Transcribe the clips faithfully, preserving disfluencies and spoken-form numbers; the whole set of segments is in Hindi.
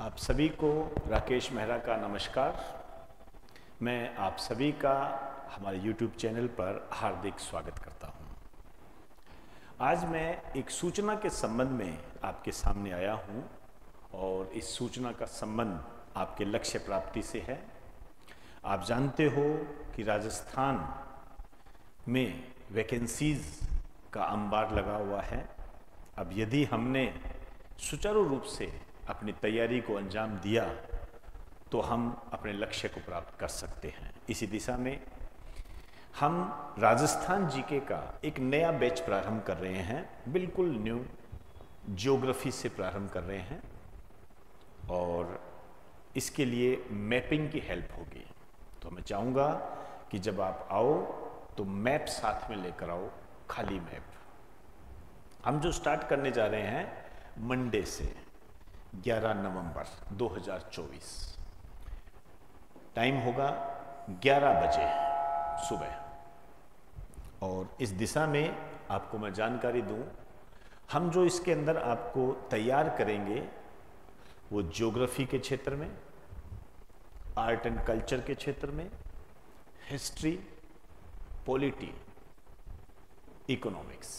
आप सभी को राकेश मेहरा का नमस्कार। मैं आप सभी का हमारे यूट्यूब चैनल पर हार्दिक स्वागत करता हूँ। आज मैं एक सूचना के संबंध में आपके सामने आया हूँ और इस सूचना का संबंध आपके लक्ष्य प्राप्ति से है। आप जानते हो कि राजस्थान में वैकेंसीज़ का अंबार लगा हुआ है। अब यदि हमने सुचारू रूप से अपनी तैयारी को अंजाम दिया तो हम अपने लक्ष्य को प्राप्त कर सकते हैं। इसी दिशा में हम राजस्थान जीके का एक नया बैच प्रारंभ कर रहे हैं, बिल्कुल न्यू ज्योग्राफी से प्रारंभ कर रहे हैं और इसके लिए मैपिंग की हेल्प होगी। तो मैं चाहूँगा कि जब आप आओ तो मैप साथ में लेकर आओ, खाली मैप। हम जो स्टार्ट करने जा रहे हैं मंडे से ग्यारह नवंबर दो हज़ार चौबीस, टाइम होगा ग्यारह बजे सुबह। और इस दिशा में आपको मैं जानकारी दूं, हम जो इसके अंदर आपको तैयार करेंगे वो ज्योग्राफी के क्षेत्र में, आर्ट एंड कल्चर के क्षेत्र में, हिस्ट्री, पॉलिटी, इकोनॉमिक्स,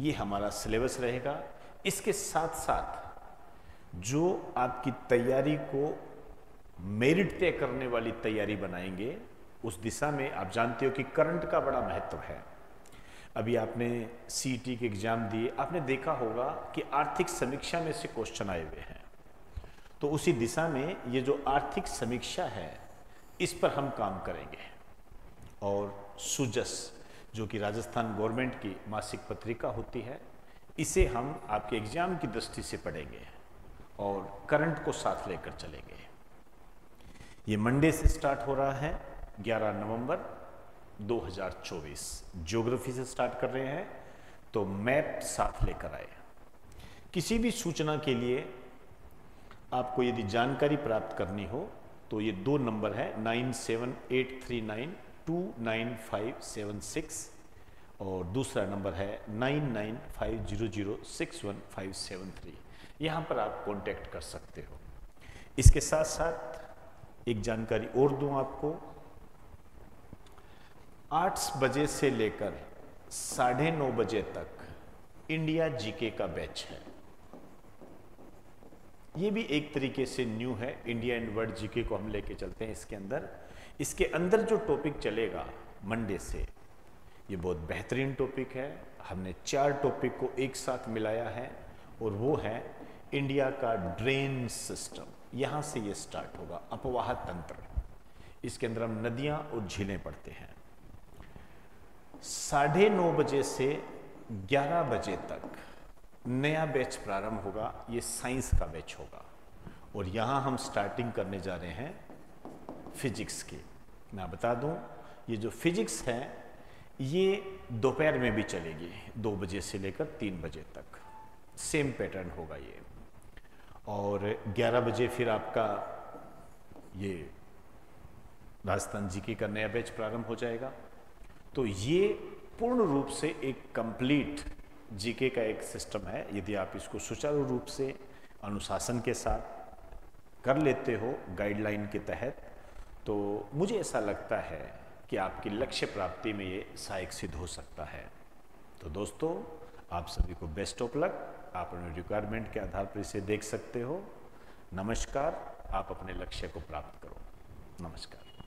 ये हमारा सिलेबस रहेगा। इसके साथ साथ जो आपकी तैयारी को मेरिट तय करने वाली तैयारी बनाएंगे उस दिशा में आप जानते हो कि करंट का बड़ा महत्व है। अभी आपने सीईटी के एग्ज़ाम दिए, आपने देखा होगा कि आर्थिक समीक्षा में से क्वेश्चन आए हुए हैं। तो उसी दिशा में ये जो आर्थिक समीक्षा है इस पर हम काम करेंगे। और सुजस जो कि राजस्थान गवर्नमेंट की मासिक पत्रिका होती है, इसे हम आपके एग्जाम की दृष्टि से पढ़ेंगे और करंट को साथ लेकर चलेंगे। ये मंडे से स्टार्ट हो रहा है, ग्यारह नवंबर दो हज़ार चौबीस। ज्योग्राफी से स्टार्ट कर रहे हैं तो मैप साथ लेकर आए। किसी भी सूचना के लिए आपको यदि जानकारी प्राप्त करनी हो तो ये दो नंबर है, nine seven eight three nine two nine five seven six और दूसरा नंबर है nine nine five zero zero six one five seven three. यहाँ पर आप कांटेक्ट कर सकते हो। इसके साथ साथ एक जानकारी और दूँ आपको, आठ बजे से लेकर साढ़े नौ बजे तक इंडिया जीके का बैच है। ये भी एक तरीके से न्यू है, इंडिया एंड वर्ल्ड जीके को हम लेके चलते हैं इसके अंदर। इसके अंदर जो टॉपिक चलेगा मंडे से, ये बहुत बेहतरीन टॉपिक है। हमने चार टॉपिक को एक साथ मिलाया है और वो है इंडिया का ड्रेन सिस्टम। यहाँ से ये स्टार्ट होगा, अपवाह तंत्र। इसके अंदर हम नदियाँ और झीलें पढ़ते हैं। साढ़े नौ बजे से ग्यारह बजे तक नया बैच प्रारंभ होगा, ये साइंस का बैच होगा। और यहाँ हम स्टार्टिंग करने जा रहे हैं फिजिक्स की। मैं बता दूँ, ये जो फिजिक्स है ये दोपहर में भी चलेगी, दो बजे से लेकर तीन बजे तक। सेम पैटर्न होगा ये। और ग्यारह बजे फिर आपका ये राजस्थान जीके का नया बैच प्रारंभ हो जाएगा। तो ये पूर्ण रूप से एक कंप्लीट जीके का एक सिस्टम है। यदि आप इसको सुचारू रूप से अनुशासन के साथ कर लेते हो गाइडलाइन के तहत, तो मुझे ऐसा लगता है कि आपकी लक्ष्य प्राप्ति में ये सहायक सिद्ध हो सकता है। तो दोस्तों, आप सभी को बेस्ट ऑफ लक। आप अपने रिक्वायरमेंट के आधार पर इसे देख सकते हो। नमस्कार, आप अपने लक्ष्य को प्राप्त करो। नमस्कार।